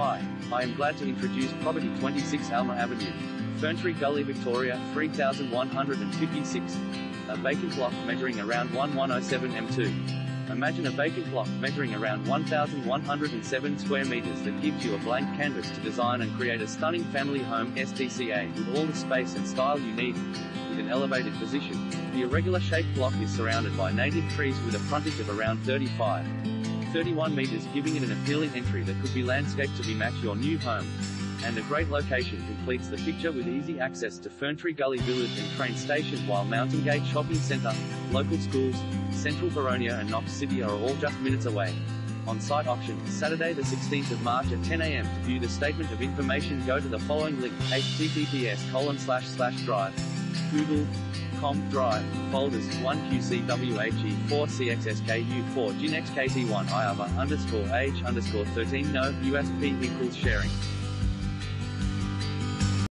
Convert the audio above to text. Hi, I am glad to introduce property 26 Alma Avenue, Ferntree Gully, Victoria, 3156, a vacant lot measuring around 1107 m2. Imagine a vacant lot measuring around 1107 square meters that gives you a blank canvas to design and create a stunning family home STCA with all the space and style you need. With an elevated position, the irregular shaped block is surrounded by native trees with a frontage of around 31 meters, giving it an appealing entry that could be landscaped to match your new home. And a great location completes the picture with easy access to Ferntree Gully Village and train station, while Mountain Gate Shopping Centre, local schools, Central Veronia and Knox City are all just minutes away. On-site auction, Saturday the 16th of March at 10 a.m. To view the statement of information, go to the following link, https://drive.google.com/drive/folders/1QCWHE4CXSKU4GinXKT1IAVA_H_13NO USP = sharing.